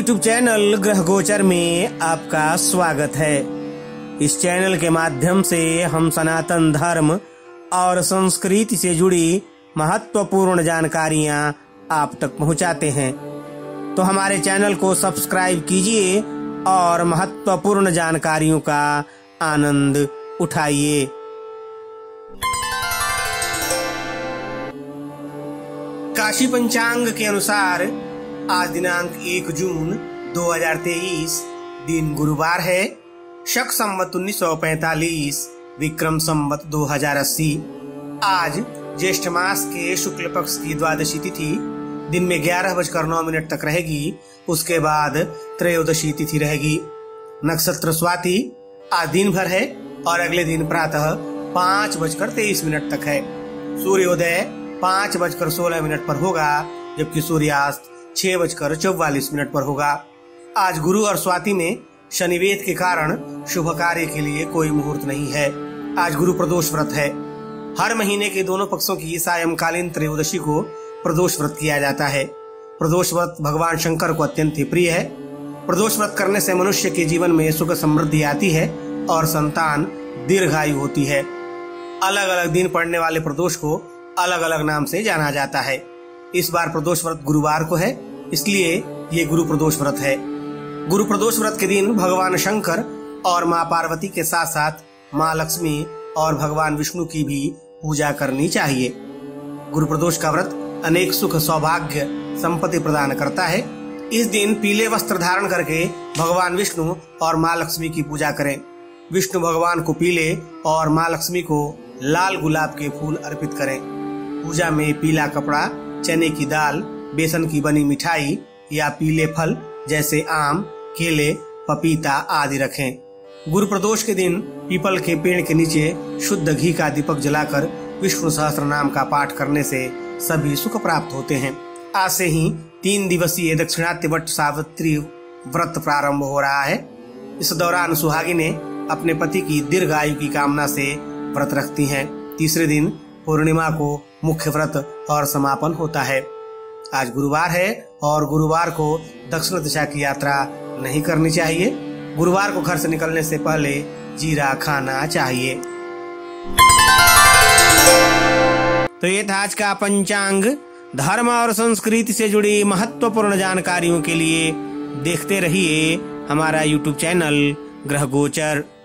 YouTube channel ग्रह गोचर में आपका स्वागत है। इस चैनल के माध्यम से हम सनातन धर्म और संस्कृति से जुड़ी महत्वपूर्ण जानकारियां आप तक पहुंचाते हैं, तो हमारे चैनल को सब्सक्राइब कीजिए और महत्वपूर्ण जानकारियों का आनंद उठाइए। काशी पंचांग के अनुसार आज दिनांक 1 जून 2023 दिन गुरुवार है। शक संवत 1945, विक्रम संवत 2080। आज ज्येष्ठ मास के शुक्ल पक्ष की द्वादशी तिथि दिन में 11:09 तक रहेगी, उसके बाद त्रयोदशी तिथि रहेगी। नक्षत्र स्वाति आज दिन भर है और अगले दिन प्रातः 5:23 तक है। सूर्योदय 5:16 पर होगा, जबकि सूर्यास्त 6:44 पर होगा। आज गुरु और स्वाति में शनिवेध के कारण शुभ कार्य के लिए कोई मुहूर्त नहीं है। आज गुरु प्रदोष व्रत है। हर महीने के दोनों पक्षों की सायंकालीन त्रयोदशी को प्रदोष व्रत किया जाता है। प्रदोष व्रत भगवान शंकर को अत्यंत ही प्रिय है। प्रदोष व्रत करने से मनुष्य के जीवन में सुख समृद्धि आती है और संतान दीर्घायु होती है। अलग अलग दिन पड़ने वाले प्रदोष को अलग अलग नाम से जाना जाता है। इस बार प्रदोष व्रत गुरुवार को है, इसलिए ये गुरु प्रदोष व्रत है। गुरु प्रदोष व्रत के दिन भगवान शंकर और माँ पार्वती के साथ साथ माँ लक्ष्मी और भगवान विष्णु की भी पूजा करनी चाहिए। गुरु प्रदोष का व्रत अनेक सुख सौभाग्य संपत्ति प्रदान करता है। इस दिन पीले वस्त्र धारण करके भगवान विष्णु और माँ लक्ष्मी की पूजा करें। विष्णु भगवान को पीले और माँ लक्ष्मी को लाल गुलाब के फूल अर्पित करें। पूजा में पीला कपड़ा, चने की दाल, बेसन की बनी मिठाई या पीले फल जैसे आम, केले, पपीता आदि रखें। गुरु प्रदोष के दिन पीपल के पेड़ के नीचे शुद्ध घी का दीपक जलाकर विष्णु सहस्त्र नाम का पाठ करने से सभी सुख प्राप्त होते हैं। आज से ही 3 दिवसीय दक्षिणा सावित्री व्रत प्रारंभ हो रहा है। इस दौरान सुहागिने अपने पति की दीर्घ आयु की कामना से व्रत रखती हैं। तीसरे दिन पूर्णिमा को मुख्य व्रत और समापन होता है। आज गुरुवार है और गुरुवार को दक्षिण दिशा की यात्रा नहीं करनी चाहिए। गुरुवार को घर से निकलने से पहले जीरा खाना चाहिए। तो ये था आज का पंचांग। धर्म और संस्कृति से जुड़ी महत्वपूर्ण जानकारियों के लिए देखते रहिए हमारा YouTube चैनल ग्रह गोचर।